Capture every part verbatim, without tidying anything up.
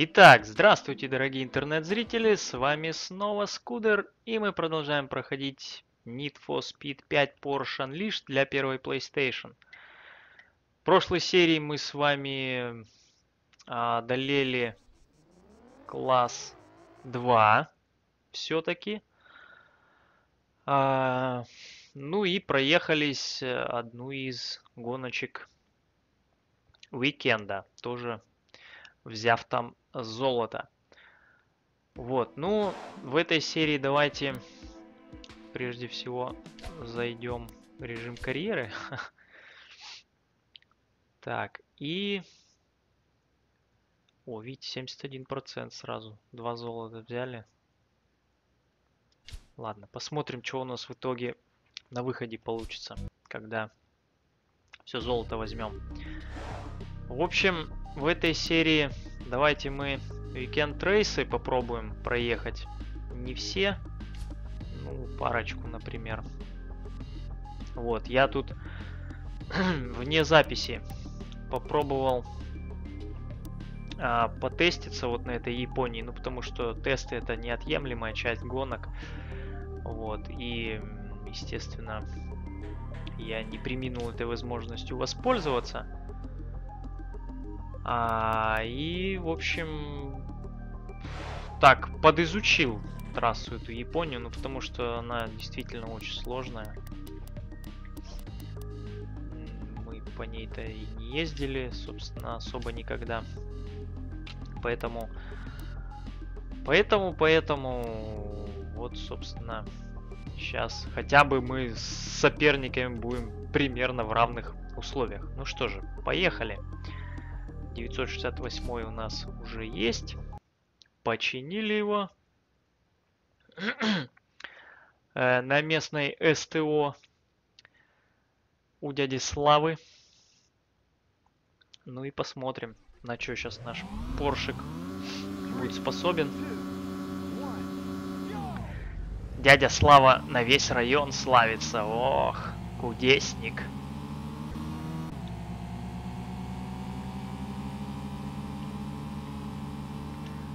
Итак, здравствуйте, дорогие интернет-зрители, с вами снова Скудер, и мы продолжаем проходить Need for Speed пять Porsche Unleashed для первой PlayStation. В прошлой серии мы с вами одолели класс два, все-таки. Ну и проехались одну из гоночек уикенда, тоже взяв там золото. Вот, ну, в этой серии давайте прежде всего зайдем в режим карьеры. Так, и... О, видите, семьдесят один процент сразу. Два золота взяли. Ладно, посмотрим, что у нас в итоге на выходе получится, когда все золото возьмем. В общем, в этой серии давайте мы Weekend Race попробуем проехать. Не все, ну, парочку, например. Вот, я тут вне записи попробовал а, потеститься вот на этой Японии, ну, потому что тесты — это неотъемлемая часть гонок. Вот, и, естественно, я не преминул этой возможностью воспользоваться. А, и, в общем, так, подизучил трассу эту Японию, ну, потому что она действительно очень сложная. Мы по ней-то и не ездили, собственно, особо никогда. Поэтому, поэтому, поэтому, вот, собственно, сейчас хотя бы мы с соперниками будем примерно в равных условиях. Ну что же, поехали. девятьсот шестьдесят восьмой у нас уже есть. Починили его. На местной СТО у дяди Славы. Ну и посмотрим, на что сейчас наш Поршик будет способен. Дядя Слава на весь район славится. Ох, кудесник.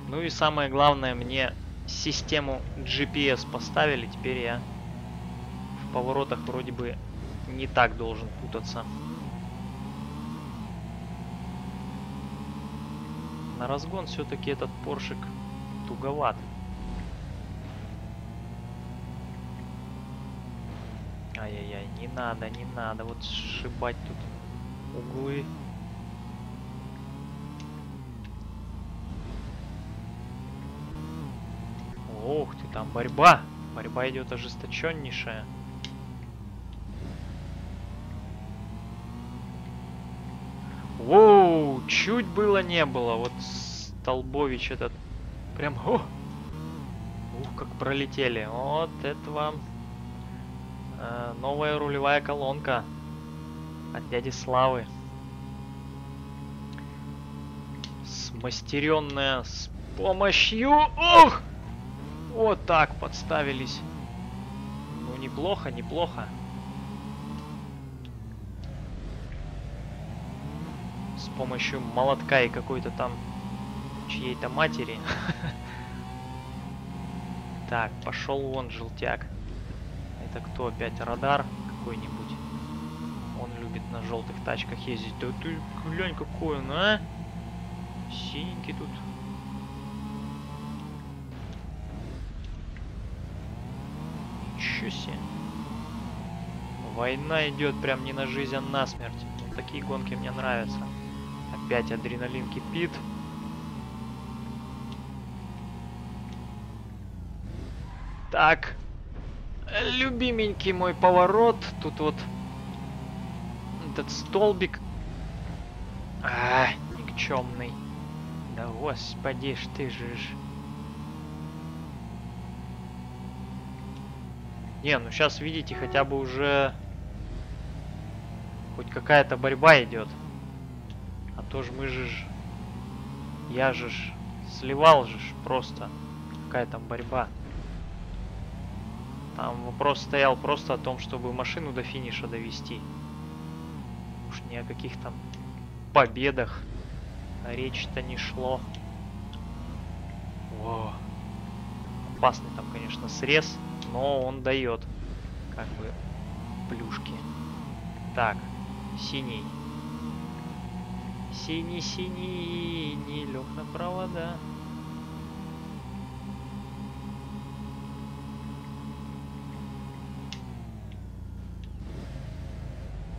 Ну и самое главное, мне систему джи пи эс поставили, теперь я в поворотах вроде бы не так должен путаться. На разгон все-таки этот Поршик туговат. Ай-яй-яй, не надо, не надо, вот сшибать тут углы. Ох ты, там борьба. Борьба идет ожесточеннейшая. Воу, чуть было не было. Вот Столбович этот. Прям, о! Ух, как пролетели. Вот это вам э, новая рулевая колонка от дяди Славы. Смастеренная с помощью... Ох! Вот так подставились. Ну, неплохо, неплохо. С помощью молотка и какой-то там чьей-то матери. Так, пошел вон желтяк. Это кто опять? Радар какой-нибудь. Он любит на желтых тачках ездить. Да ты глянь, какой он, а? Синенький тут. Война идет прям не на жизнь, а на смерть. Вот такие гонки мне нравятся. Опять адреналин кипит. Так, любименький мой поворот. Тут вот этот столбик. А, никчемный. Да господи ж ты же. Не, ну сейчас, видите, хотя бы уже хоть какая-то борьба идет. А то ж мы же... Я же ж сливал же ж просто. Какая там борьба. Там вопрос стоял просто о том, чтобы машину до финиша довести. Уж ни о каких там победах речь-то не шло. О, опасный там, конечно, срез, но он дает как бы плюшки. Так, синий. Синий-синий, не лег на провода.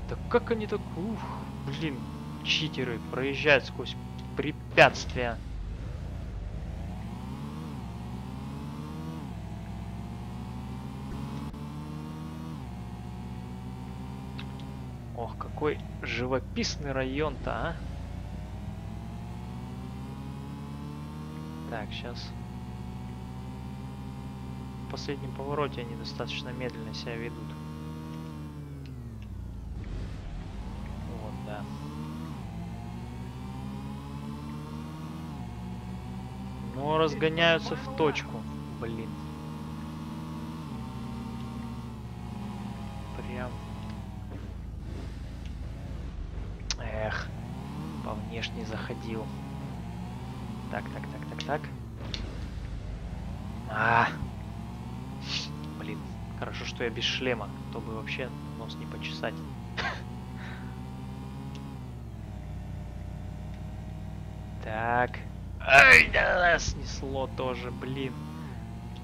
Да как они так... Ух, блин, читеры проезжают сквозь препятствия. Ох, какой живописный район-то, а? Так, сейчас. В последнем повороте они достаточно медленно себя ведут. Но разгоняются в точку. Блин. Прям. Эх. По внешней заходил. Так, так, так, так, так. А. Блин. Хорошо, что я без шлема. То бы вообще нос не почесать. Так. Ай, да, снесло тоже, блин.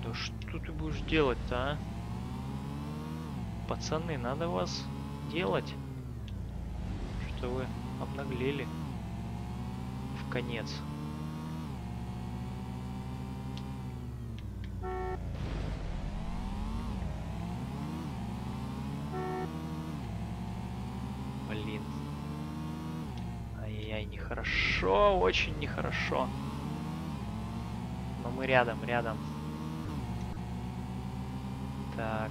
Да что ты будешь делать-то, а? Пацаны, надо вас делать. Что вы обнаглели. В конец. Блин. Ай-яй, нехорошо, очень нехорошо. Мы рядом, рядом. Так.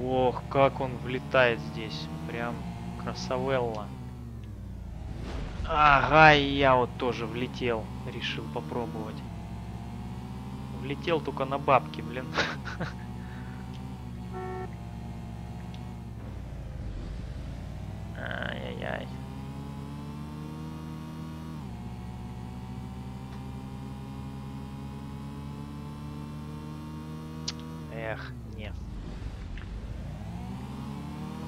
Ох, как он влетает здесь. Прям красавелла. Ага, и я вот тоже влетел. Решил попробовать. Влетел только на бабки, блин. Эх, не.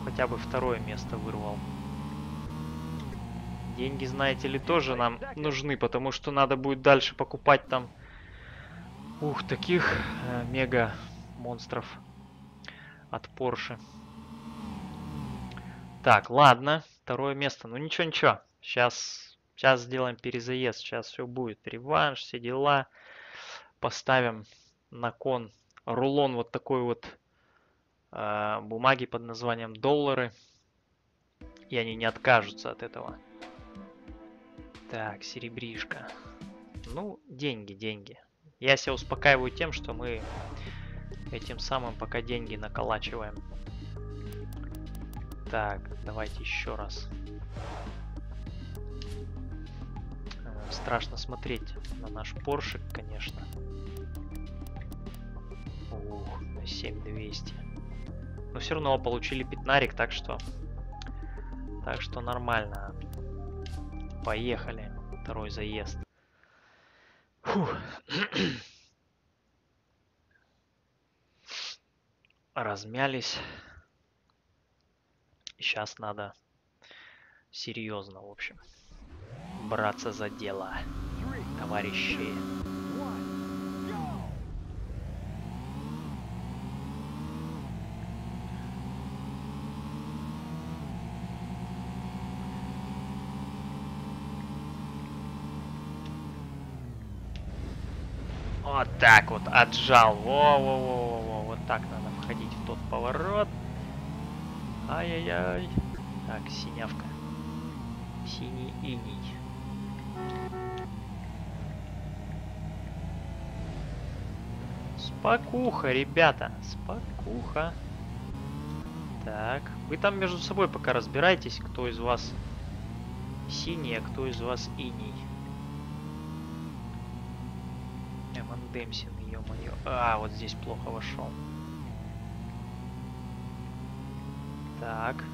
Хотя бы второе место вырвал. Деньги, знаете ли, тоже нам нужны, потому что надо будет дальше покупать там... Ух, таких э, мега-монстров от Porsche. Так, ладно, второе место. Ну ничего, ничего. Сейчас, сейчас сделаем перезаезд, сейчас все будет. Реванш, все дела. Поставим на кон рулон вот такой вот э, бумаги под названием доллары. И они не откажутся от этого. Так, серебришка. Ну, деньги, деньги. Я себя успокаиваю тем, что мы этим самым пока деньги наколачиваем. Так, давайте еще раз. Э, страшно смотреть на наш Поршик, конечно. Ух, семь тысяч двести. Но все равно получили пятнарик, так что... Так что нормально. Поехали. Второй заезд. Фух. Размялись. Сейчас надо серьезно, в общем, браться за дело, товарищи. Вот так вот отжал. Во-во-во-во-во. Вот так надо входить в тот поворот. Ай-яй-яй. Так, синявка. Синий иней. Спокуха, ребята. Спокуха. Так. Вы там между собой пока разбирайтесь, кто из вас синий, а кто из вас иней. Демпсин, ё-моё. А, вот здесь плохо вошел. Так.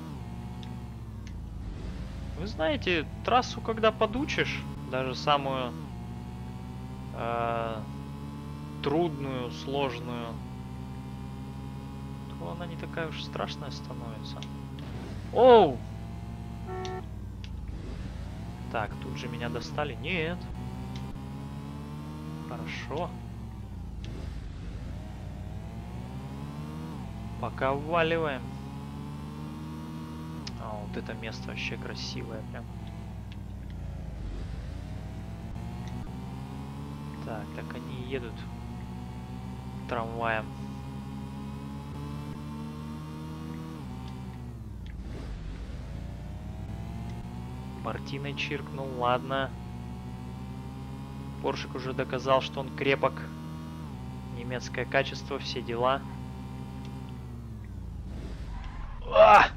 Вы знаете, трассу, когда подучишь, даже самую э, трудную, сложную, то она не такая уж страшная становится. Оу! Так, тут же меня достали. Нет. Хорошо. Пока вваливаем. А, вот это место вообще красивое прям. Так, так они едут трамваем. Мартиной чиркнул, ладно. Поршик уже доказал, что он крепок. Немецкое качество, все дела. А!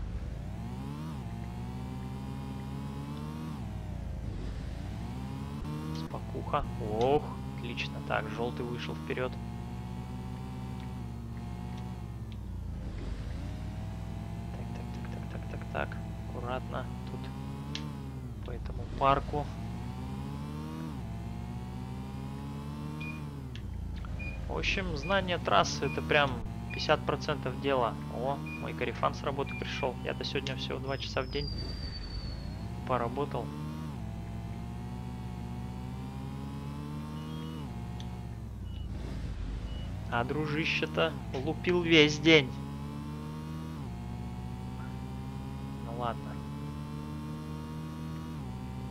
Спокуха. Ох, отлично. Так, желтый вышел вперед. Так, так, так, так, так, так. Аккуратно тут по этому парку. В общем, знание трассы — это прям пятьдесят процентов дела. О, мой корефан с работы пришел. Я-то сегодня всего два часа в день поработал. А дружище-то лупил весь день. Ну ладно.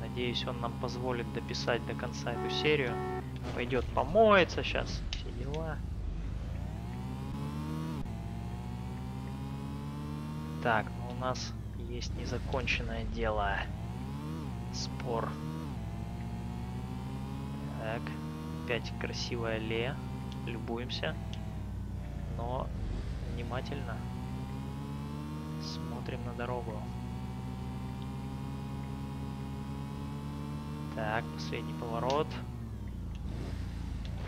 Надеюсь, он нам позволит дописать до конца эту серию. Пойдет помоется сейчас. Дела. Так, ну у нас есть незаконченное дело. Спор. Так, опять красивая аллея. Любуемся. Но внимательно смотрим на дорогу. Так, последний поворот.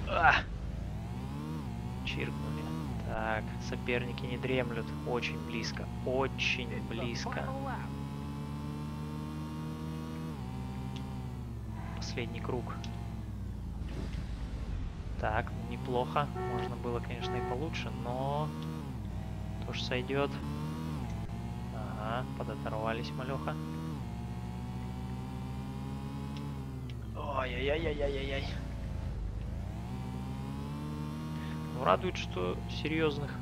А! Чиркнули. Так, соперники не дремлют. Очень близко. Очень близко. Последний круг. Так, неплохо. Можно было, конечно, и получше, но тоже сойдет. Ага, подоторвались, малеха. Ой-яй-яй-яй-яй-яй. Радует, что серьезных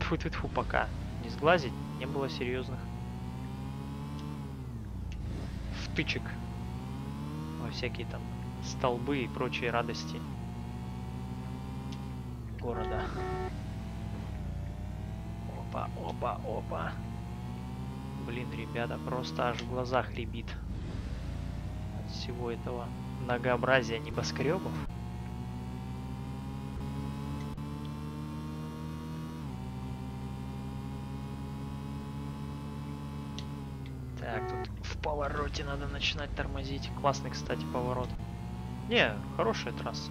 тьфу-тьфу-тьфу, пока не сглазить, не было серьезных втычек во всякие там столбы и прочие радости города. Опа, опа, опа. Блин, ребята, просто аж в глазах рябит от всего этого многообразия небоскребов. Повороте надо начинать тормозить. Классный, кстати, поворот. Не, хорошая трасса.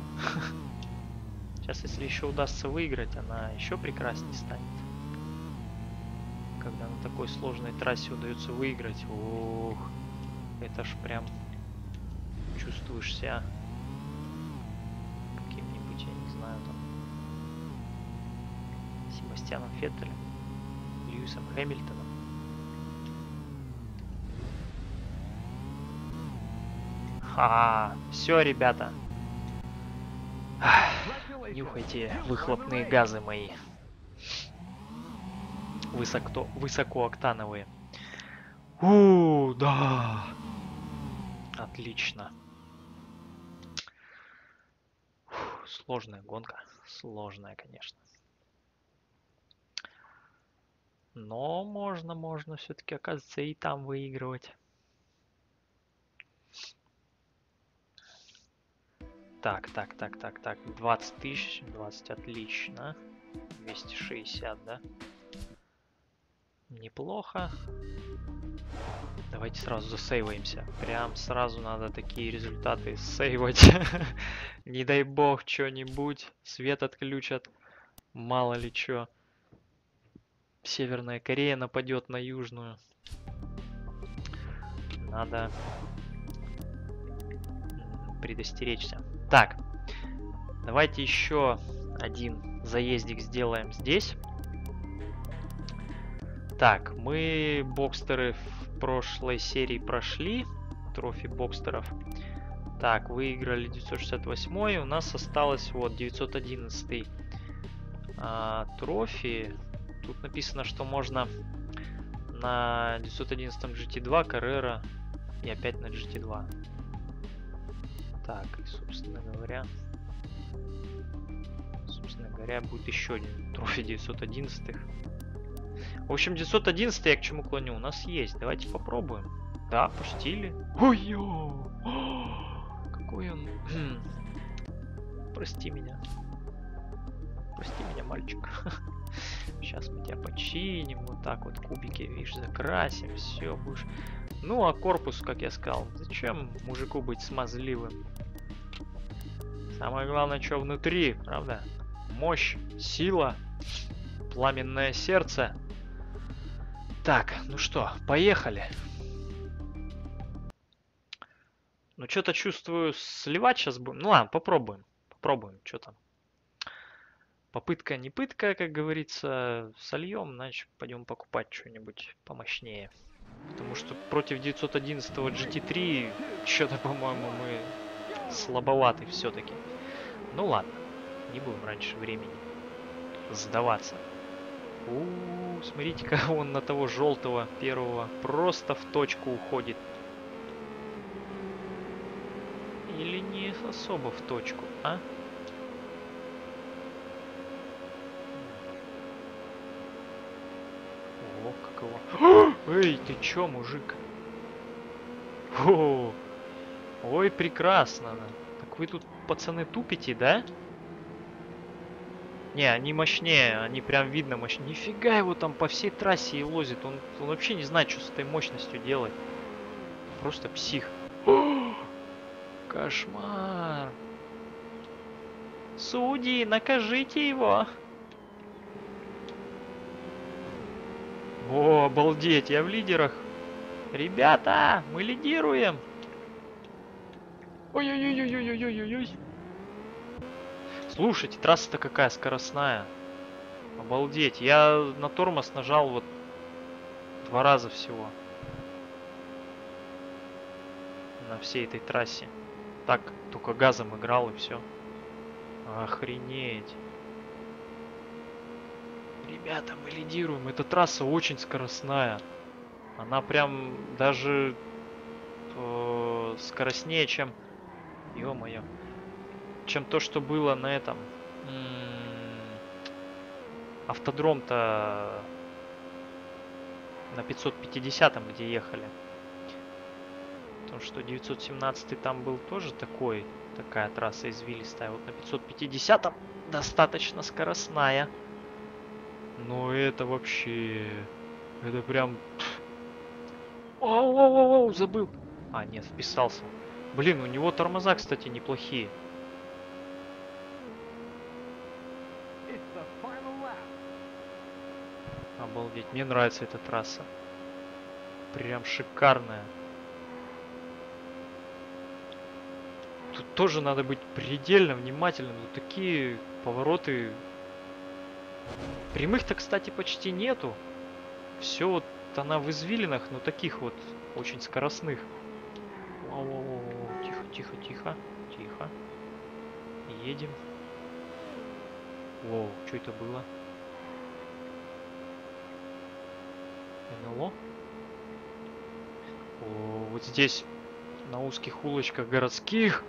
Сейчас, если еще удастся выиграть, она еще прекраснее станет. Когда на такой сложной трассе удается выиграть, ох, это ж прям чувствуешь себя каким-нибудь, я не знаю, там Себастьяном Феттелем, Льюисом Хэмилтоном. А, все, ребята. Нюхайте выхлопные газы мои. Высоко, высокооктановые. У, да. Отлично. Фу, сложная гонка. Сложная, конечно. Но можно, можно все-таки, оказывается, и там выигрывать. Так, так, так, так, так, двадцать тысяч, двадцать, отлично, двести шестьдесят, да? Неплохо. Давайте сразу засейваемся, прям сразу надо такие результаты сейвать, не дай бог что-нибудь, свет отключат, мало ли что. Северная Корея нападет на Южную. Надо предостеречься. Так, давайте еще один заездик сделаем здесь. Так, мы бокстеры в прошлой серии прошли. Трофи бокстеров. Так, выиграли девятьсот шестьдесят восьмой. У нас осталось вот девятьсот одиннадцатый а, трофи. Тут написано, что можно на девятьсот одиннадцатом джи ти два, Carrera и опять на джи ти два. Так, и собственно говоря... Собственно говоря, будет еще один трофи девятьсот одиннадцатых. В общем, девятьсот одиннадцатый я к чему клоню? У нас есть. Давайте попробуем. Да, пустили. Ой-ё! Какой он... Прости меня. Прости меня, мальчик. Сейчас мы тебя починим. Вот так вот кубики, видишь, закрасим. Все, будешь... Ну, а корпус, как я сказал, зачем мужику быть смазливым? Самое главное, что внутри, правда? Мощь, сила, пламенное сердце. Так, ну что, поехали. Ну, что-то чувствую, сливать сейчас будем. Ну ладно, попробуем. Попробуем, что там. Попытка не пытка, как говорится. Сольем, значит, пойдем покупать что-нибудь помощнее. Потому что против девятьсот одиннадцатого джи ти три что-то, по-моему, мы слабоваты все-таки. Ну ладно, не будем раньше времени сдаваться. У-у-у, смотрите, как он на того желтого первого просто в точку уходит. Или не особо в точку, а? О, как его. Эй, ты чё, мужик? О-о-о. Ой, прекрасно. Так вы тут, пацаны, тупите, да? Не, они мощнее, они прям видно мощнее. Нифига его там по всей трассе и лозит. Он, он вообще не знает, что с этой мощностью делать. Просто псих. Кошмар. Судьи, накажите его. О, обалдеть, я в лидерах. Ребята, мы лидируем. Ой-ой-ой-ой-ой-ой-ой-ой. Слушайте, трасса-то какая скоростная. Обалдеть. Я на тормоз нажал вот два раза всего. На всей этой трассе. Так, только газом играл и все. Охренеть. Ребята, мы лидируем. Эта трасса очень скоростная. Она прям даже э, скоростнее, чем... Ё-моё. Чем то, что было на этом... Автодром-то... На пятьсот пятидесятом, где ехали. Потому что девятьсот семнадцатый там был тоже такой. Такая трасса извилистая. Вот на пятьсот пятидесятом достаточно скоростная. Но это вообще... Это прям... Оу-оу-оу, забыл. А, нет, вписался. Блин, у него тормоза, кстати, неплохие. Обалдеть, мне нравится эта трасса. Прям шикарная. Тут тоже надо быть предельно внимательным. Вот такие повороты... Прямых-то, кстати, почти нету. Все вот она в извилинах, но таких вот очень скоростных. Тихо, тихо, тихо, тихо. Едем. Воу, что это было? НЛО. О, вот здесь на узких улочках городских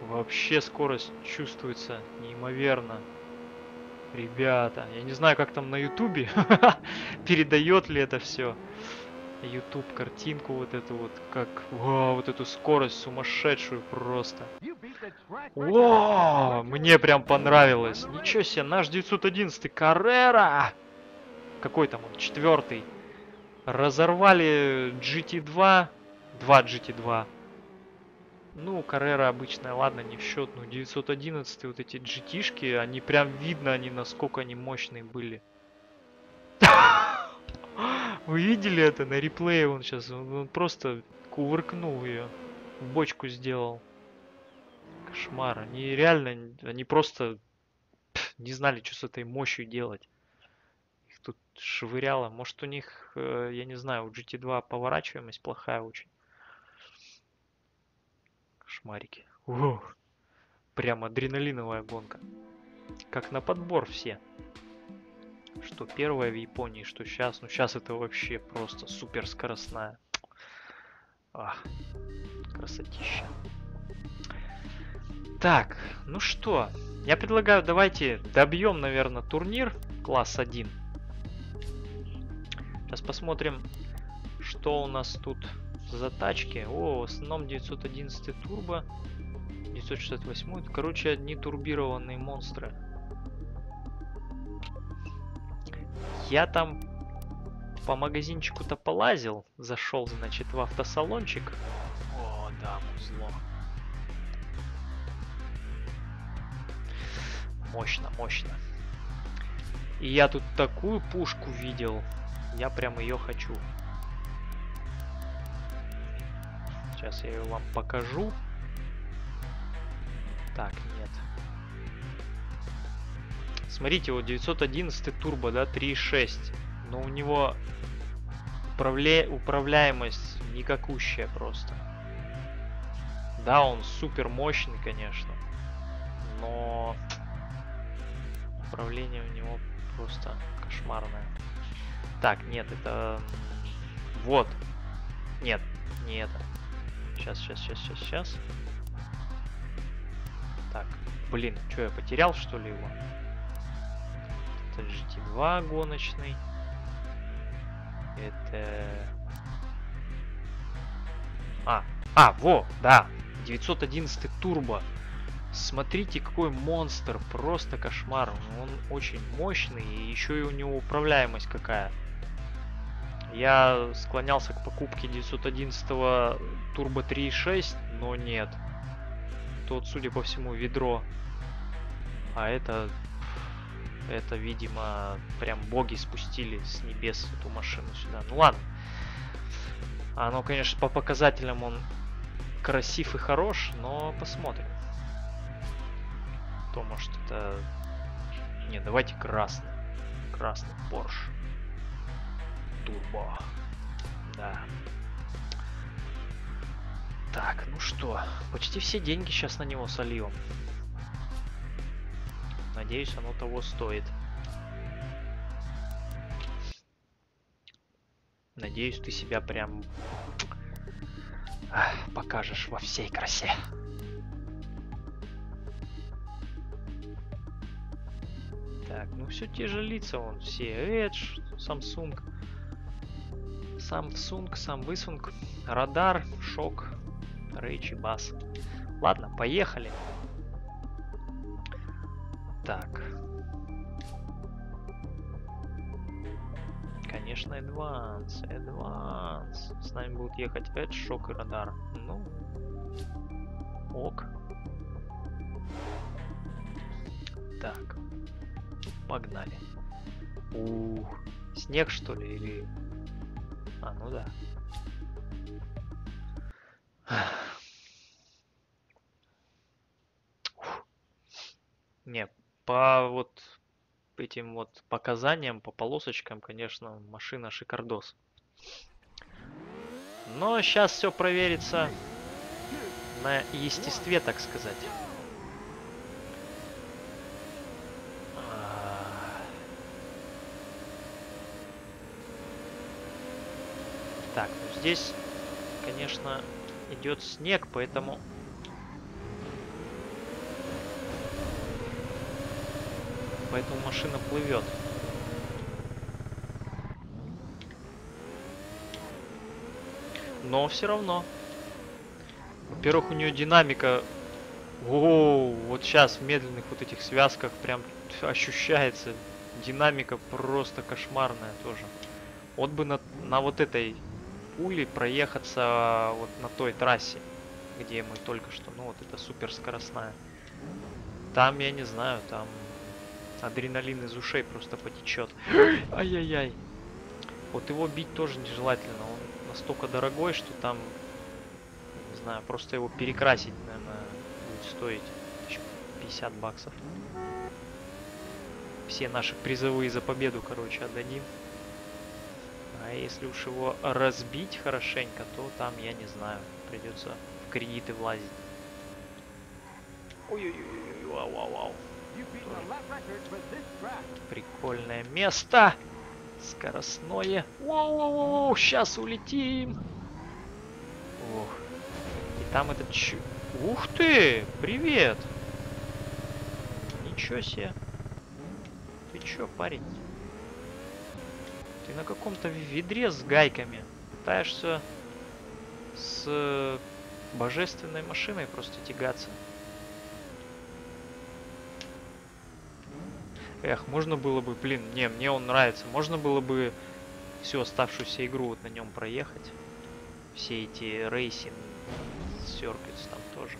вообще скорость чувствуется неимоверно. Ребята, я не знаю, как там на ютубе, передает ли это все. Ютуб картинку вот эту вот, как... Вау, вот эту скорость сумасшедшую просто. О, мне прям понравилось. Ничего себе, наш девятьсот одиннадцатый Carrera. Какой там он? Четвертый. Разорвали джи ти два. Два джи ти два. Ну, Carrera обычная, ладно, не в счет. Ну, девятьсот одиннадцатый, вот эти джи ти-шки, они прям видно, они насколько они мощные были. Вы видели это? На реплее он сейчас, он просто кувыркнул ее, бочку сделал. Кошмар. Они реально, они просто пф, не знали, что с этой мощью делать. Их тут швыряло. Может, у них, я не знаю, у джи ти два поворачиваемость плохая очень. Кошмарики. О, прям адреналиновая гонка. Как на подбор все. Что первая в Японии, что сейчас. Ну, сейчас это вообще просто супер скоростная. Ах, красотища. Так, ну что, я предлагаю, давайте добьем, наверное, турнир класс один. Сейчас посмотрим, что у нас тут за тачки. О, в основном девятьсот одиннадцать турбо, девятьсот шестьдесят восемь. Короче, одни турбированные монстры. Я там по магазинчику-то полазил. Зашел, значит, в автосалончик. О, да, музло. Мощно, мощно. И я тут такую пушку видел. Я прям ее хочу. Сейчас я ее вам покажу. Так, нет. Смотрите, вот девятьсот одиннадцать турбо, да, три и шесть. Но у него управля... управляемость никакущая просто. Да, он супер мощный, конечно. Но... управление у него просто кошмарное. Так, нет, это... Вот. Нет, не это. Сейчас, сейчас, сейчас, сейчас, сейчас. Так, блин, что, я потерял, что ли, его? Это джи ти два гоночный. Это... А, а, во, да. девятьсот одиннадцать турбо. Смотрите, какой монстр, просто кошмар. Он очень мощный, и еще и у него управляемость какая. Я склонялся к покупке девятьсот одиннадцать турбо три и шесть, но нет. Тут, судя по всему, ведро. А это, это, видимо, прям боги спустили с небес эту машину сюда. Ну ладно. Оно, конечно, по показателям он красив и хорош, но посмотрим. То, может, это... Не, давайте красный. Красный Porsche. Турбо. Да. Так, ну что. Почти все деньги сейчас на него сольем. Надеюсь, оно того стоит. Надеюсь, ты себя прям... покажешь во всей красе. Так, ну все те же лица, вон, все Edge, Samsung, Samsung, Samsung, Радар, Шок, Rage и Bass. Ладно, поехали. Так. Конечно, Advance, Advance. С нами будут ехать Edge, Шок и Радар. Ну, ок. Так. Погнали. Ух, снег, что ли, или... А, ну да. Ух. Не, по вот этим вот показаниям, по полосочкам, конечно, машина шикардос. Но сейчас все проверится на естестве, так сказать. Так, ну здесь, конечно, идет снег, поэтому... Поэтому машина плывет. Но все равно. Во-первых, у нее динамика... Воу, вот сейчас в медленных вот этих связках прям ощущается. Динамика просто кошмарная тоже. Вот бы на, на вот этой... пулей проехаться вот на той трассе, где мы только что, ну вот это супер скоростная. Там, я не знаю, там адреналин из ушей просто потечет. Ай-яй-яй. Вот его бить тоже нежелательно. Он настолько дорогой, что там, не знаю, просто его перекрасить, наверное, будет стоить пятьдесят баксов. Все наши призовые за победу, короче, отдадим. А если уж его разбить хорошенько, то там, я не знаю, придется в кредиты влазить. Ой-ой-ой, вау-вау-вау. Прикольное место. Скоростное. Воу-воу-воу, сейчас улетим. Ох. И там этот ч... Ух ты! Привет! Ничего себе. Ты чё, парень? Ты на каком-то ведре с гайками пытаешься с божественной машиной просто тягаться. Эх, можно было бы, блин, не, мне он нравится. Можно было бы всю оставшуюся игру вот на нем проехать. Все эти рейсинг, серкетс там тоже.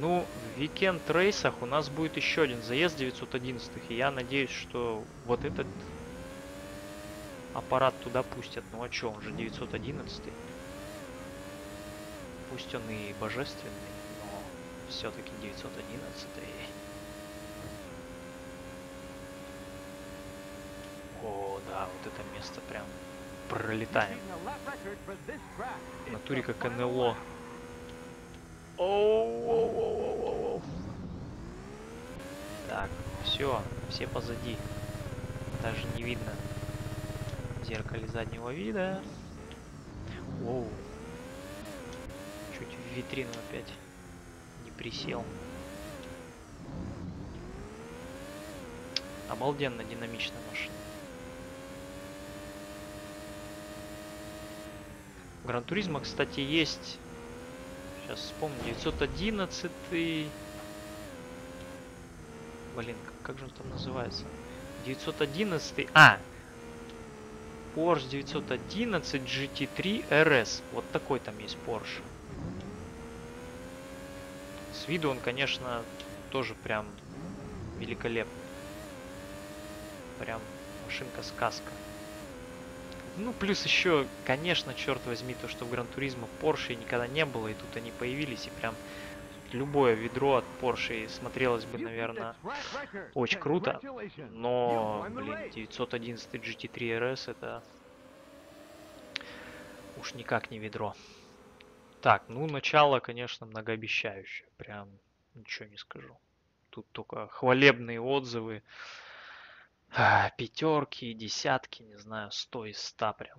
Ну, в Weekend Race'ах у нас будет еще один заезд девятьсот одиннадцать. И я надеюсь, что вот этот аппарат туда пустят. Ну а че, он же девятьсот одиннадцать. Пусть он и божественный, но все-таки девятьсот одиннадцать. О, да, вот это место прям пролетаем. В натуре как НЛО. Оу-оу-оу-оу-оу. Так, все, все позади. Даже не видно в зеркале заднего вида. Оу. Чуть в витрину опять не присел. Обалденно динамичная машина. Гран-туризма, кстати, есть. Сейчас вспомню. девятьсот одиннадцать. Блин, как же он там называется? девятьсот одиннадцать. А! Porsche девятьсот одиннадцать джи ти три эр эс. Вот такой там есть Porsche. С виду он, конечно, тоже прям великолепный. Прям машинка-сказка. Ну, плюс еще, конечно, черт возьми, то, что в Гран-туризме Porsche никогда не было, и тут они появились, и прям любое ведро от Porsche смотрелось бы, наверное, очень круто. Но, блин, девятьсот одиннадцать джи ти три эр эс это уж никак не ведро. Так, ну, начало, конечно, многообещающее, прям ничего не скажу. Тут только хвалебные отзывы. Пятерки, десятки, не знаю, сто из ста прям.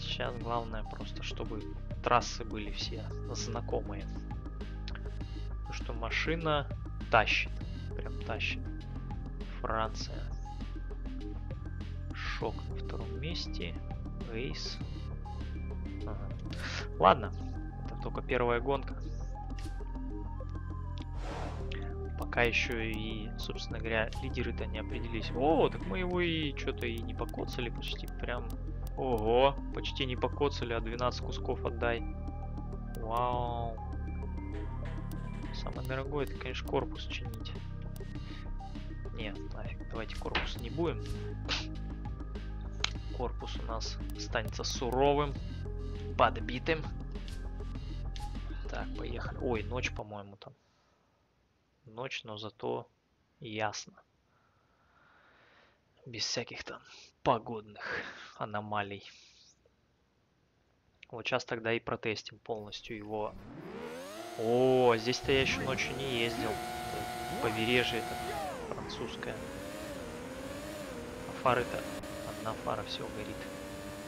Сейчас главное просто, чтобы трассы были все знакомые. Потому что машина тащит, прям тащит. Франция. Шок на втором месте. Рейс. Ага. Ладно, это только первая гонка. Пока еще и, собственно говоря, лидеры-то не определились. О, так мы его и что-то и не покоцали почти. Прям, ого, почти не покоцали, а двенадцать кусков отдай. Вау. Самое дорогое, это, конечно, корпус чинить. Не, нафиг, давайте корпус не будем. Корпус у нас останется суровым, подбитым. Так, поехали. Ой, ночь, по-моему, там. Ночь, но зато ясно. Без всяких там погодных аномалий. Вот сейчас тогда и протестим полностью его. О, здесь-то я еще ночью не ездил. Это побережье это французское. А фары-то... Одна фара все горит.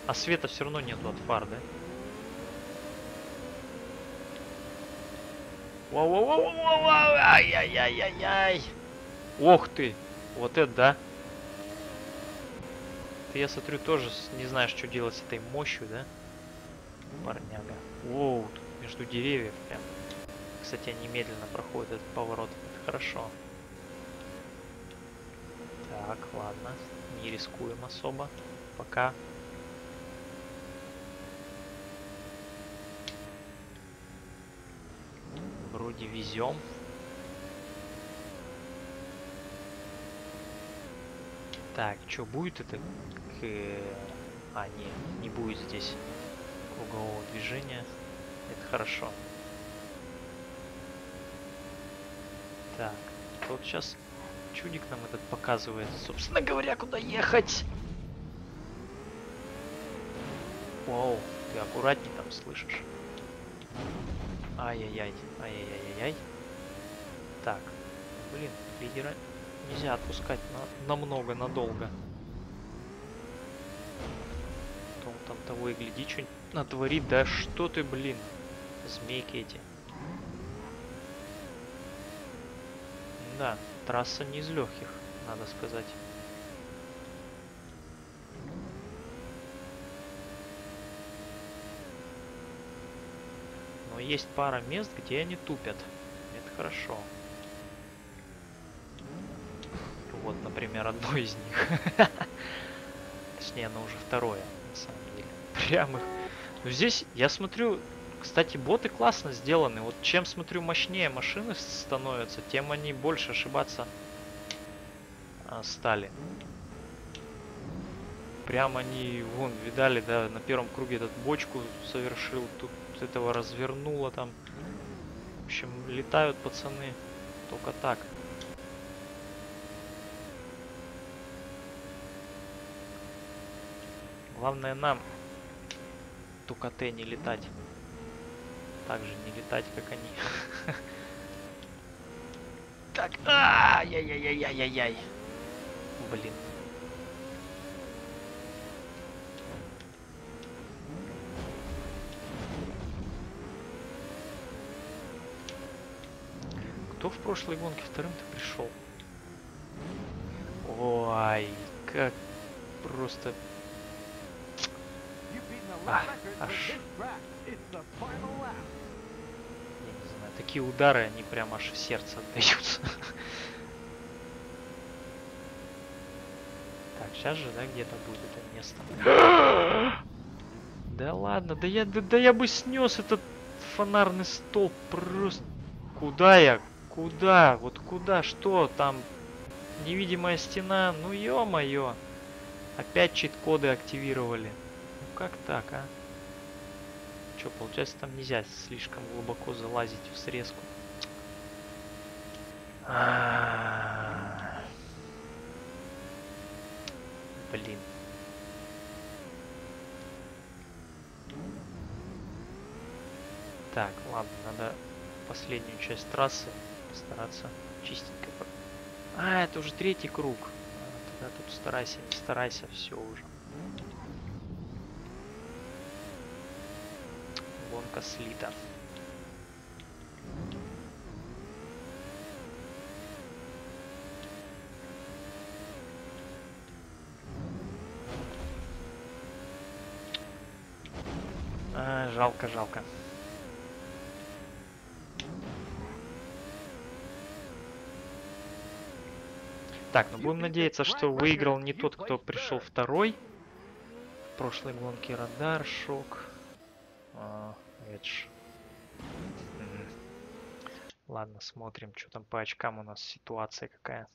А света все равно нету от фар, да? Вау-вау-вау-вау-вау! Ай-яй-яй-яй-яй! Ох ты! Вот это да! Ты, я смотрю, тоже не знаешь, что делать с этой мощью, да? Парняга. Воу, тут между деревьев прям. Кстати, они медленно проходят этот поворот. Это хорошо. Так, ладно. Не рискуем особо. Пока. Вроде везем. Так, что будет это? А, не, не будет здесь кругового движения. Это хорошо. Так, вот сейчас чудик нам этот показывает, собственно говоря, куда ехать. Вау, ты аккуратней там, слышишь? Ай-яй-яй, ай-яй-яй-яй. Так, блин, лидера нельзя отпускать на, намного, надолго. Потом там того и гляди, что-нибудь натворит. Да что ты, блин, змейки эти. Да, трасса не из легких, надо сказать. Но есть пара мест, где они тупят. Это хорошо. Вот, например, одно из них. Точнее, оно уже второе, на самом деле. Прямо. Но здесь, я смотрю... Кстати, боты классно сделаны. Вот чем, смотрю, мощнее машины становятся, тем они больше ошибаться стали. Прям они, вон, видали, да, на первом круге этот бочку совершил, тут этого развернуло там. В общем, летают пацаны только так. Главное нам тукоте не летать. Также не летать, как они. Так, ай-яй-яй-яй-яй-яй. Блин. Кто в прошлой гонке вторым-то пришел? Ой, как просто... А, аж... Такие удары, они прям аж в сердце отдаются. Так, сейчас же, да, где-то будет это место. Да ладно, да я, да, да я бы снес этот фонарный столб просто. Куда я? Куда? Вот куда? Что там? Невидимая стена? Ну ё-моё. Опять чит-коды активировали. Ну как так, а? Что, получается, там нельзя слишком глубоко залазить в срезку. А-а-а. Блин. Так, ладно, надо последнюю часть трассы постараться чистенько. А, это уже третий круг. Тогда тут старайся, не старайся, все уже. Гонка слита. А, жалко, жалко. Так, ну будем надеяться, что выиграл не тот, кто пришел второй. В прошлой гонке радар, шок. Эдж. Ладно, смотрим, что там по очкам у нас ситуация какая.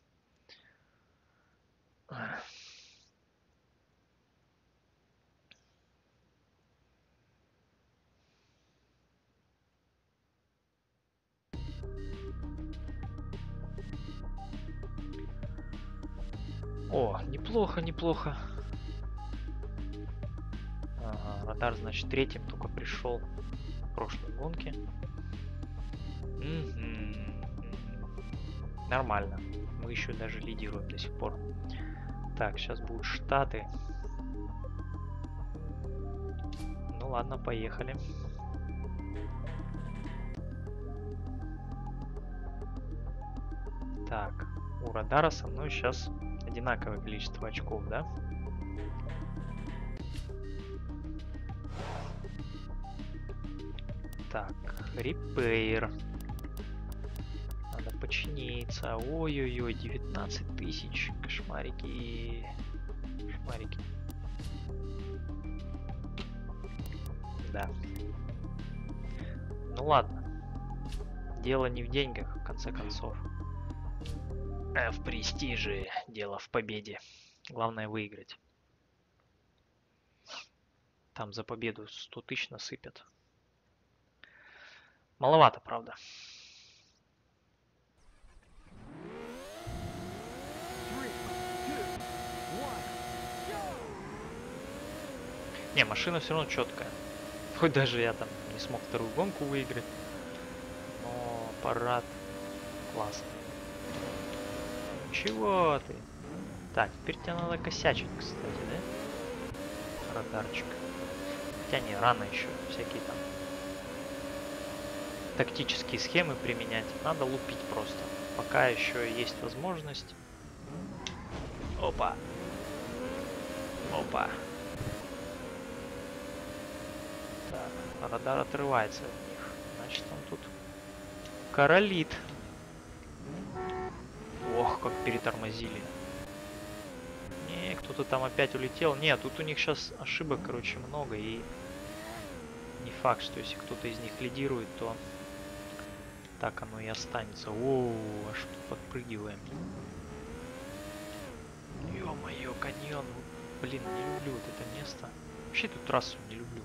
О, неплохо, неплохо. Ага, радар, значит, третьим только пришел в прошлой гонке. Угу. Нормально. Мы еще даже лидируем до сих пор. Так, сейчас будут штаты. Ну ладно, поехали. Так, у радара со мной сейчас одинаковое количество очков, да? Так, репейр. Надо починиться. Ой-ой-ой, девятнадцать тысяч. Кошмарики. Кошмарики. Да. Ну ладно. Дело не в деньгах, в конце концов. А в престиже. Дело в победе. Главное выиграть. Там за победу сто тысяч насыпят. Маловато, правда. Не, машина все равно четкая. Хоть даже я там не смог вторую гонку выиграть. Но парад классный. Чего ты? Так, теперь тебе надо косячить, кстати, да? Радарчик. Хотя не, рано еще. Всякие там тактические схемы применять. Надо лупить просто. Пока еще есть возможность. Опа. Опа. Так, радар отрывается от них. Значит, он тут королит. Ох, как перетормозили. Не, кто-то там опять улетел. Нет, тут у них сейчас ошибок, короче, много. И не факт, что если кто-то из них лидирует, то так оно и останется. О, аж тут подпрыгиваем. Ё-моё, каньон. Блин, не люблю вот это место. Вообще эту трассу не люблю.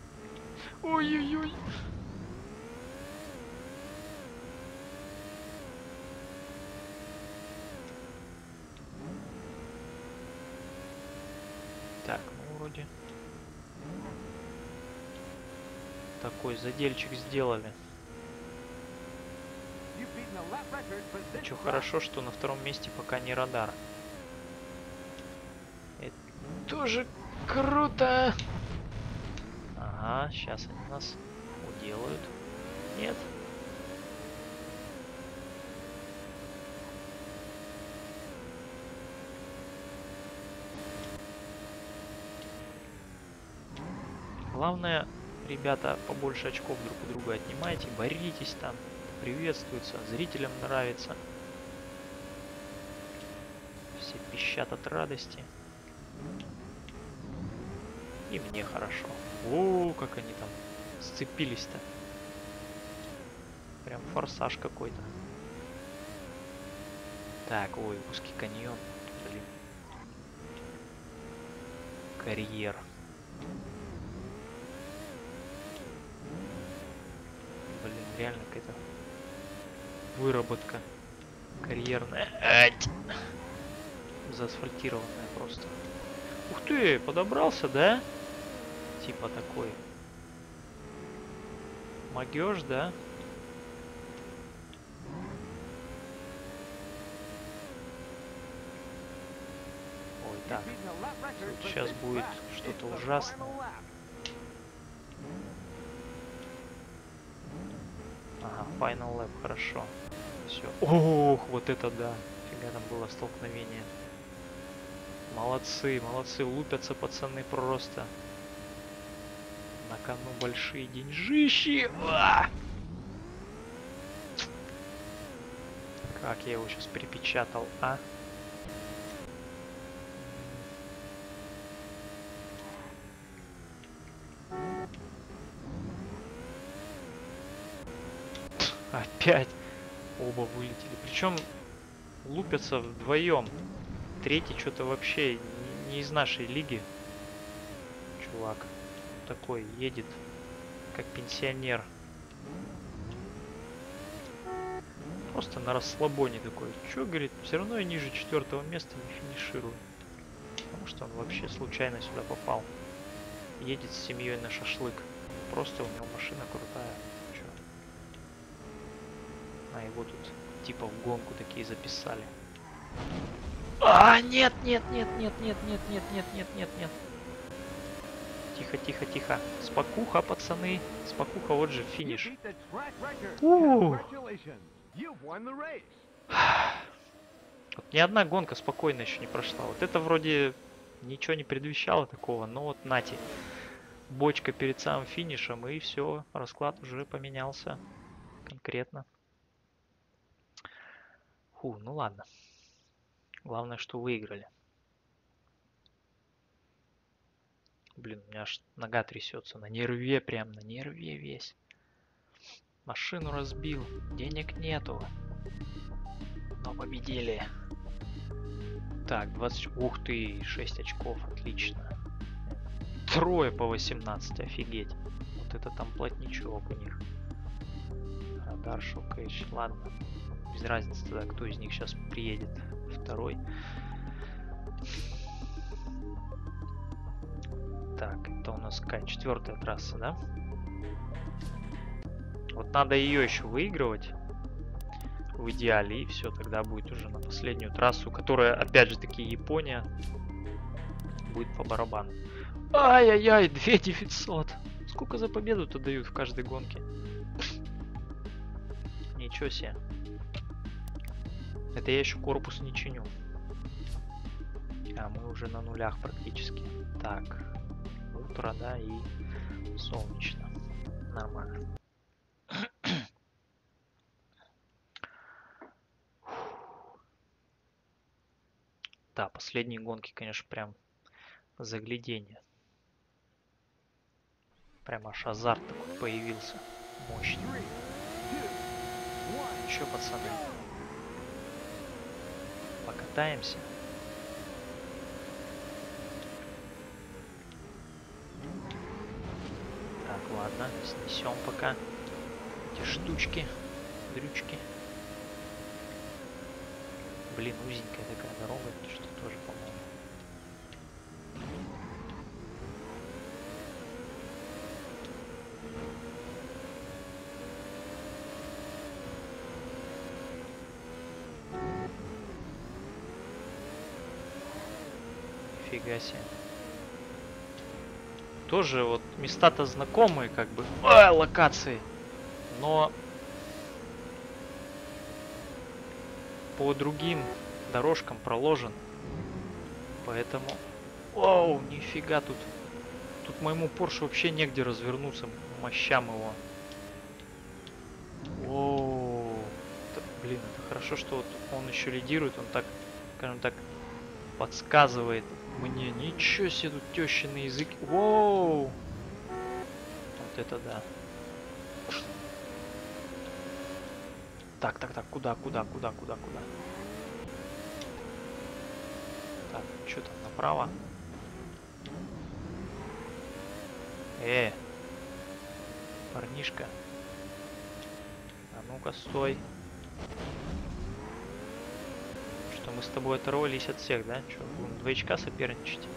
Ой-ой-ой. Так, ну вроде такой задельчик сделали. Чё, хорошо, что на втором месте пока не радар. Это тоже круто. Ага, сейчас они нас уделают. Нет. Главное, ребята, побольше очков друг у друга отнимайте, боритесь там, приветствуются, зрителям нравится. Все пищат от радости. И мне хорошо. О, как они там сцепились-то. Прям форсаж какой-то. Так, ой, узкий каньон. Блин. Карьер. Блин, реально какая-то выработка карьерная. Ать! Заасфальтированная просто. Ух ты, подобрался, да? Типа такой. Могёшь, да? Ой, так. Тут сейчас будет что-то ужасное. Ага, Final Lap, хорошо. Все. Ох, вот это да. Фига там было столкновение. Молодцы, молодцы, лупятся пацаны просто. На кону большие деньжищи. А! Как я его сейчас припечатал, а? Опять оба вылетели. Причем лупятся вдвоем. Третий что-то вообще не из нашей лиги. Чувак. Такой едет как пенсионер, просто на расслабоне такой. Чё, говорит, все равно я ниже четвертого места не финиширую, потому что он вообще случайно сюда попал. Едет с семьей на шашлык, просто у него машина крутая. Чё? А его тут типа в гонку такие записали. А нет, нет, нет, нет, нет, нет, нет, нет, нет, нет, нет. Тихо, тихо, тихо. Спокуха, пацаны. Спокуха, вот же финиш. У-у-у. Вот ни одна гонка спокойно еще не прошла. Вот это вроде ничего не предвещало такого, но вот нате. Бочка перед самым финишем, и все. Расклад уже поменялся конкретно. Фу, ну ладно. Главное, что выиграли. Блин, у меня аж нога трясется. На нерве прям, на нерве весь. Машину разбил. Денег нету. Но победили. Так, двадцать... Ух ты, шесть очков, отлично. Трое по восемнадцать, офигеть. Вот это там плотничок у них. Радар, Шокэч, ладно. Без разницы тогда, кто из них сейчас приедет. Второй. Так, это у нас какая? Четвертая трасса, да? Вот надо ее еще выигрывать в идеале, и все, тогда будет уже на последнюю трассу, которая, опять же таки, Япония, будет по барабану. Ай-яй-яй, две тысячи девятьсот. Сколько за победу-то дают в каждой гонке? Ничего себе. Это я еще корпус не чиню. А мы уже на нулях практически. Так, утро, да, и солнечно. Нормально. Да, последние гонки, конечно, прям загляденье. Прям аж азарт такой появился. Мощный. Еще, пацаны, покатаемся. Так, ладно, снесем пока эти штучки, дрючки. Блин, узенькая такая дорога, это что тоже, по-моему. Фига себе. Тоже вот места-то знакомые, как бы, а, локации, но по другим дорожкам проложен, поэтому... Оу, нифига тут. Тут моему Порше вообще негде развернуться, мощам его. Оу, это, блин, это хорошо, что вот он еще лидирует, он так, скажем так, подсказывает мне. Ничего себе, тут тещи на язык. Оу, вот это да. Так, так, так, куда, куда, куда, куда, куда? Так, что там направо? Э, парнишка. А ну-ка, стой. Что, мы с тобой оторвались от всех, да? Что, будем два очка соперничать?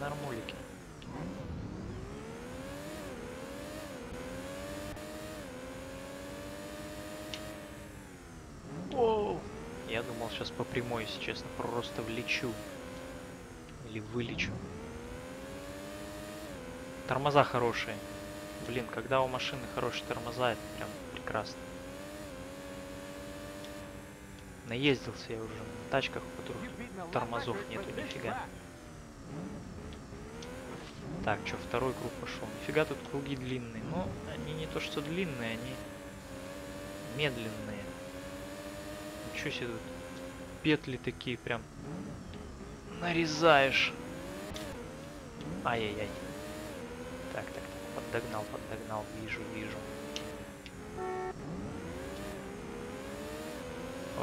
Нормулики. Я думал, сейчас по прямой, если честно, просто влечу. Или вылечу. Тормоза хорошие. Блин, когда у машины хорошие тормоза, это прям прекрасно. Наездился я уже на тачках, у которых тормозов нету, нифига. Так, что, второй круг пошел. Нифига тут круги длинные. Но они не то что длинные, они медленные. Ничего себе, тут петли такие прям нарезаешь. Ай-яй-яй. Так, так, так, поддогнал, поддогнал, вижу, вижу.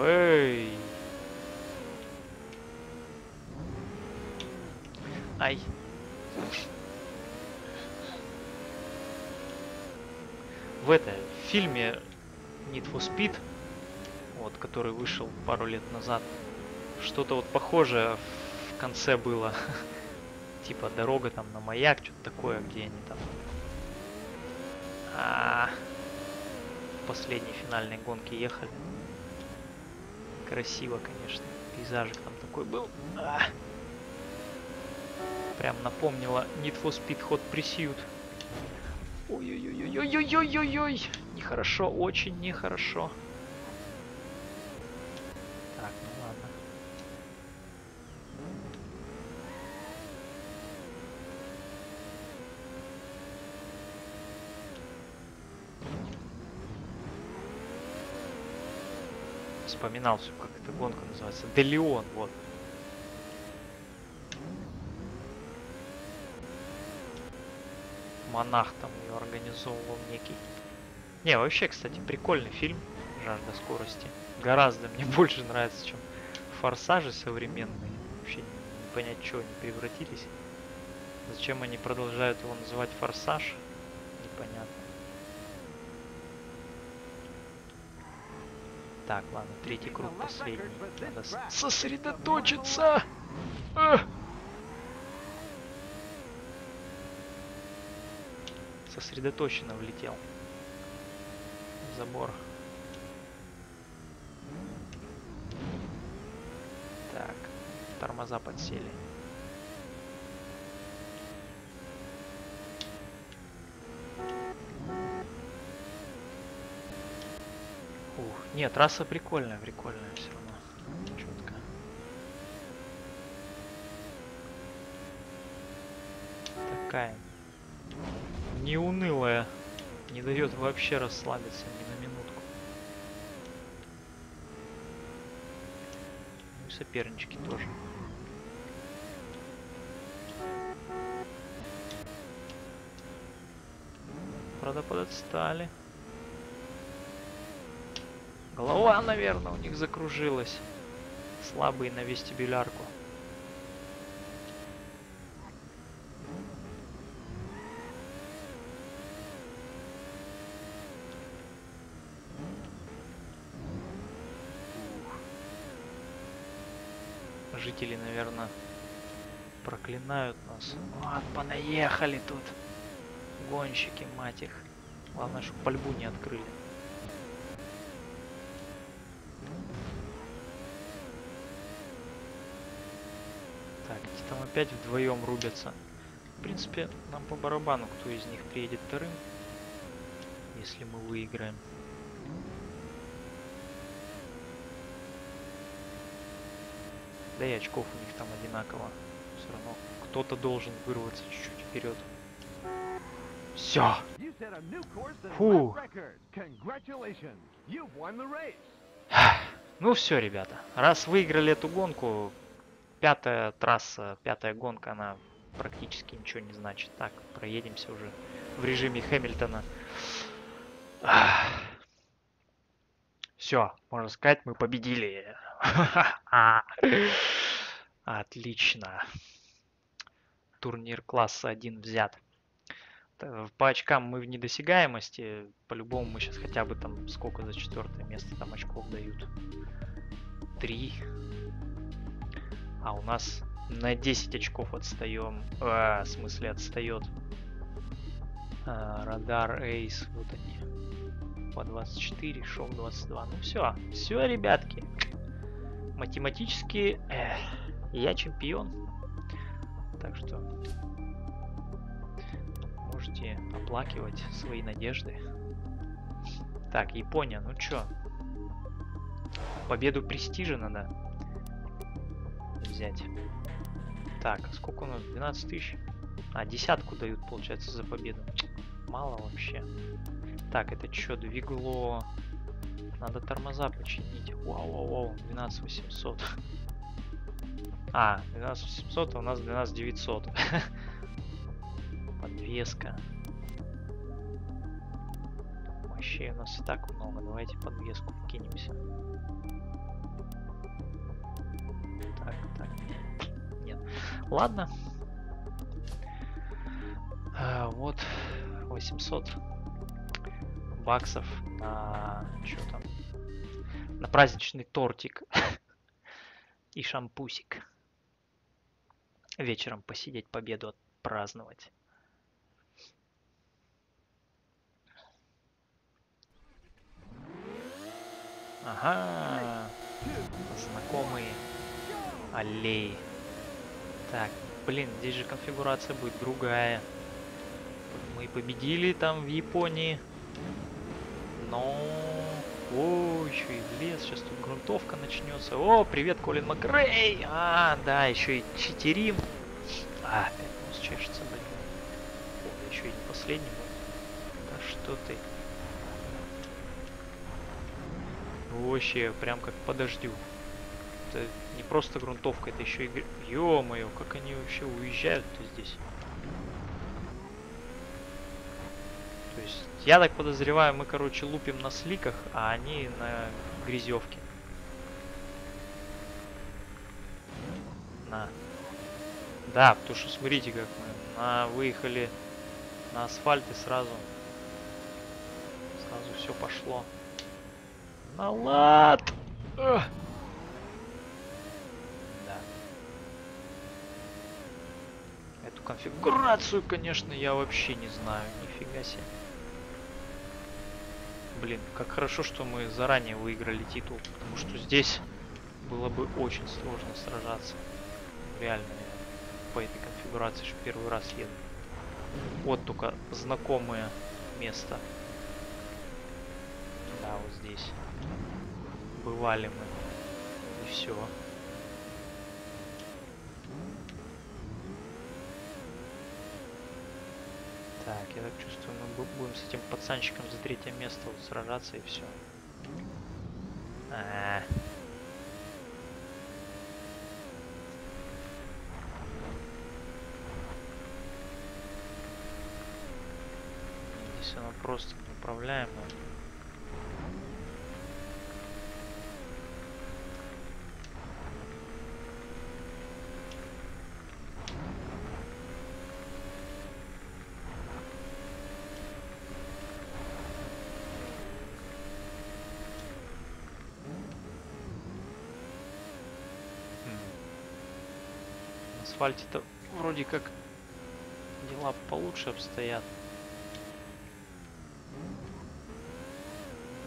Эй! Ай! В этом фильме Need for Speed, вот, который вышел пару лет назад, что-то вот похожее в конце было. Типа дорога там на маяк, что-то такое, где они там... А-а-а. В последней финальной гонке ехали. Красиво, конечно. Пейзажик там такой был. А-а-а. Прям напомнила Need for Speed Hot Pursuit. Ой-ой-ой-ой-ой-ой-ой-ой-ой. Нехорошо, очень нехорошо. Так, ну ладно. Вспоминал все, как эта гонка называется. Де Леон, вот. Монах там ее организовывал некий. Не, вообще, кстати, прикольный фильм. Жажда скорости. Гораздо мне больше нравится, чем форсажи современные, вообще не понять, чего они превратились. Зачем они продолжают его называть форсаж, непонятно. Так, ладно, третий круг, последний. Надо сосредоточиться! А! Сосредоточенно влетел. Забор. Так, тормоза подсели. Нет, трасса прикольная, прикольная все равно. Четко. Такая неунылая. Не дает вообще расслабиться ни на минутку. Ну и сопернички тоже. Правда, подотстали. Голова, наверное, у них закружилась. Слабые на вестибулярку. Жители, наверное, проклинают нас. Вот, понаехали тут. Гонщики, мать их. Главное, чтобы пальбу не открыли. Там опять вдвоем рубятся. В принципе, нам по барабану, кто из них приедет вторым, если мы выиграем. Да и очков у них там одинаково. Все равно кто-то должен вырваться чуть-чуть вперед. Все. Фу. Ну все, ребята. Раз выиграли эту гонку, пятая трасса, пятая гонка, она практически ничего не значит. Так, проедемся уже в режиме Хэмилтона. Все, можно сказать, мы победили. Отлично. Турнир класса один взят. По очкам мы в недосягаемости. По-любому мы сейчас хотя бы там сколько за четвертое место там очков дают. Три. А у нас на десять очков отстаем. А, в смысле отстает. А, радар, эйс, вот они. По двадцать четыре, шов двадцать два. Ну все, все, ребятки. Математически эх, я чемпион. Так что можете оплакивать свои надежды. Так, Япония, ну чё? Победу престижа надо взять. Так, сколько у нас? двенадцать тысяч. А, десятку дают, получается, за победу. Мало вообще. Так, это что, двигло? Надо тормоза починить. Вау-вау-вау, двенадцать тысяч восемьсот. А, двенадцать тысяч восемьсот, а у нас двенадцать тысяч девятьсот. Подвеска. Вообще, у нас и так много. Давайте подвеску вкинемся. Так, так. Нет. Ладно. А, вот восемьсот баксов на что там? На праздничный тортик и шампусик. Вечером посидеть, победу отпраздновать. Ага. Знакомые аллеи. Так, блин, здесь же конфигурация будет другая. Мы победили там в Японии. Но... О, еще и лес. Сейчас тут грунтовка начнется. О, привет, Колин Макрей. А, да, еще и читерим. А, опять нос чешется, блин. О, еще и не последний был. Да что ты. Вообще, прям как по дождю. Это не просто грунтовка, это еще и... Ё-моё, как они вообще уезжают-то здесь? То есть, я так подозреваю, мы, короче, лупим на сликах, а они на грязевке. Да, потому что смотрите, как мы на, выехали на асфальт и сразу, сразу все пошло. На лад! Да. Эту конфигурацию, конечно, я вообще не знаю. Нифига себе. Блин, как хорошо, что мы заранее выиграли титул, потому что здесь было бы очень сложно сражаться. Реально, по этой конфигурации же первый раз еду. Вот только знакомое место. Да, вот здесь. Бывали мы. И все. Так, я так чувствую, мы будем с этим пацанчиком за третье место вот сражаться и все. А-а-а. Здесь оно просто неуправляемое. Асфальте-то вроде как дела получше обстоят,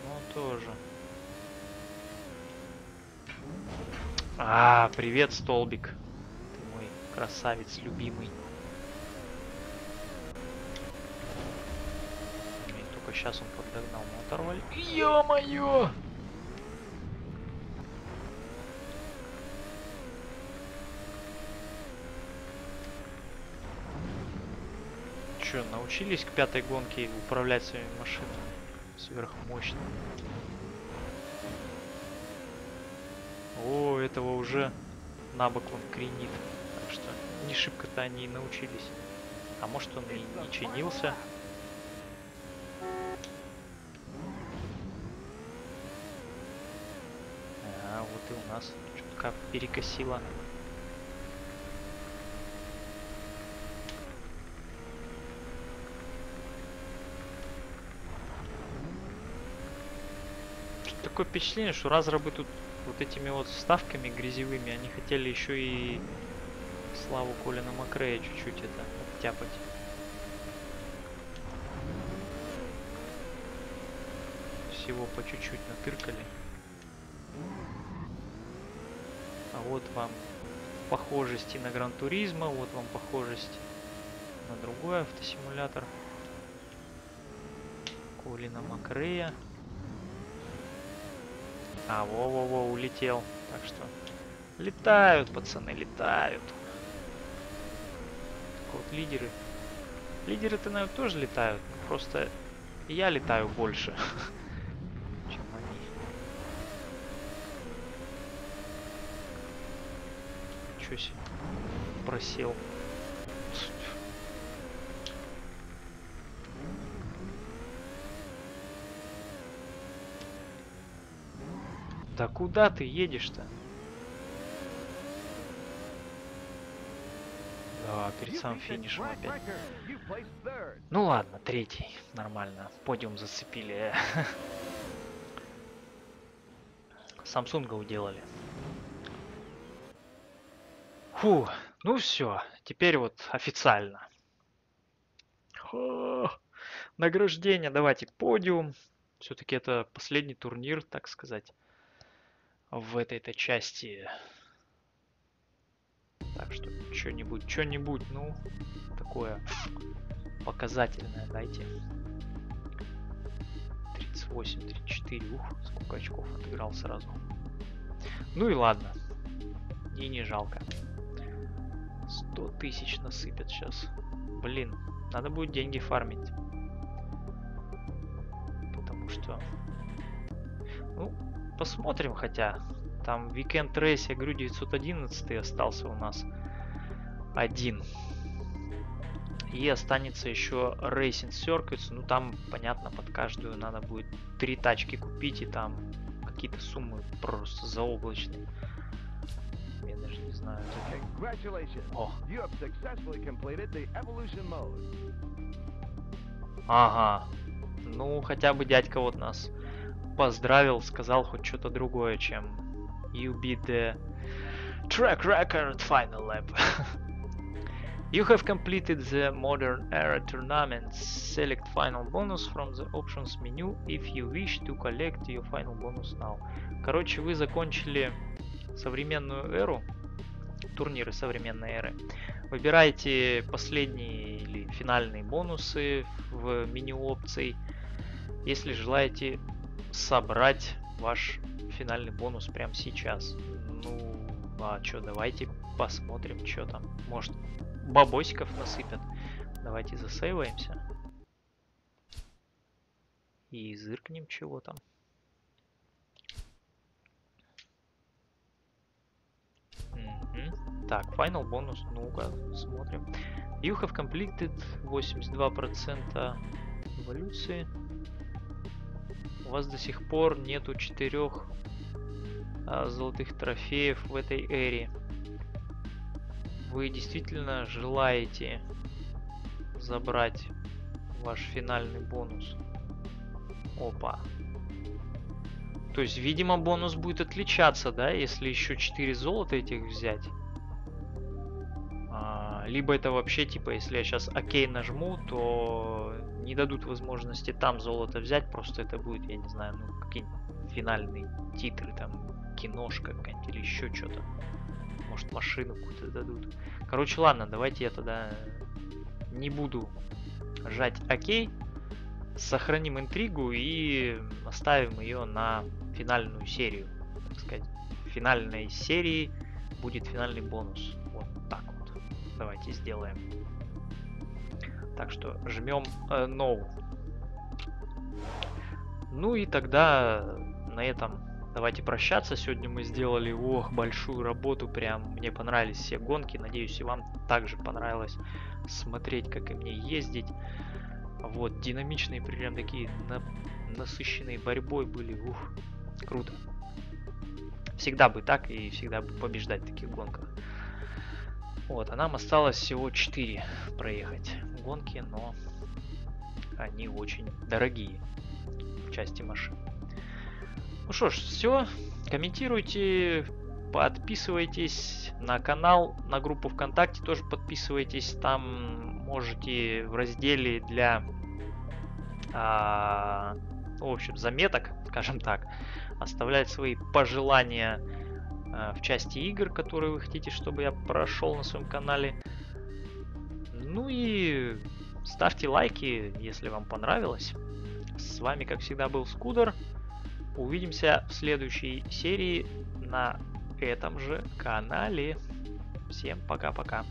но тоже. А, привет, столбик, ты мой красавец любимый. И только сейчас он подогнал мотороль. Ё-моё! Что, научились к пятой гонке управлять своими машинами сверхмощно? О, этого уже на бок он кренит, так что не шибко-то они и научились. А может, он и не чинился? А вот и у нас чутка перекосило. Такое впечатление, что разрабы тут вот этими вот вставками грязевыми, они хотели еще и славу Колина Макрея чуть-чуть это оттяпать. Всего по чуть-чуть натыркали. А вот вам похожести на Гран-туризма, вот вам похожесть на другой автосимулятор Колина Макрея. А, во-во-во, улетел. Так что летают, пацаны, летают. Так вот, лидеры. Лидеры-то, наверное, тоже летают. Просто я летаю больше, чем они. Ничего себе. Просел. Да куда ты едешь-то? Да, перед самым финишем опять. Ну ладно, третий. Нормально. Подиум зацепили. Самсунга уделали. Фу, ну все. Теперь вот официально. О, награждение. Давайте подиум. Все-таки это последний турнир, так сказать, в этой-то части. Так что что-нибудь, что-нибудь, ну, такое показательное дайте. тридцать восемь, тридцать четыре, ух, сколько очков отыграл сразу. Ну и ладно, и не жалко. сто тысяч насыпят сейчас. Блин, надо будет деньги фармить. Потому что... Ну... Посмотрим, хотя там Weekend Race, я говорю, девятьсот одиннадцать остался у нас один. И останется еще Racing Circuits, ну там, понятно, под каждую надо будет три тачки купить, и там какие-то суммы просто заоблачные. Я даже не знаю. О. Ага. Ну, хотя бы дядька вот нас поздравил, сказал хоть что-то другое, чем You beat the track record final lap. You have completed the Modern Era tournament. Select final bonus from the options menu if you wish to collect your final bonus now. Короче, вы закончили современную эру, турниры современной эры. Выбирайте последние или финальные бонусы в меню опций, если желаете собрать ваш финальный бонус прямо сейчас. Ну, а что, давайте посмотрим, что там. Может, бабосиков насыпят. Давайте засейваемся. И зыркнем, чего там. Mm-hmm. Так, final бонус. Ну-ка, смотрим. You have completed восемьдесят два процента эволюции. У вас до сих пор нету четырех а, золотых трофеев в этой эре. Вы действительно желаете забрать ваш финальный бонус? Опа. То есть, видимо, бонус будет отличаться, да, если еще четыре золота этих взять. А, либо это вообще, типа, если я сейчас ОК нажму, то не дадут возможности там золото взять, просто это будет, я не знаю, ну, какие-нибудь финальные титры, там, киношка какая-нибудь или еще что-то. Может, машину какую-то дадут. Короче, ладно, давайте я тогда не буду жать ОК. Сохраним интригу и оставим ее на финальную серию. Так сказать, в финальной серии будет финальный бонус. Вот так вот. Давайте сделаем. Так что жмем э, No. Ну и тогда на этом... Давайте прощаться. Сегодня мы сделали, ох, большую работу. Прям мне понравились все гонки. Надеюсь, и вам также понравилось смотреть, как и мне ездить. Вот, динамичные, прям такие на... насыщенные борьбой были. Ух, круто. Всегда бы так и всегда бы побеждать в таких гонках. Вот, а нам осталось всего четыре проехать гонки, но они очень дорогие в части машин. Ну что ж, все. Комментируйте, подписывайтесь на канал, на группу ВКонтакте тоже подписывайтесь. Там можете в разделе для, а, в общем, заметок, скажем так, оставлять свои пожелания а, в части игр, которые вы хотите, чтобы я прошел на своем канале. Ну и ставьте лайки, если вам понравилось. С вами, как всегда, был Скудер. Увидимся в следующей серии на этом же канале. Всем пока-пока.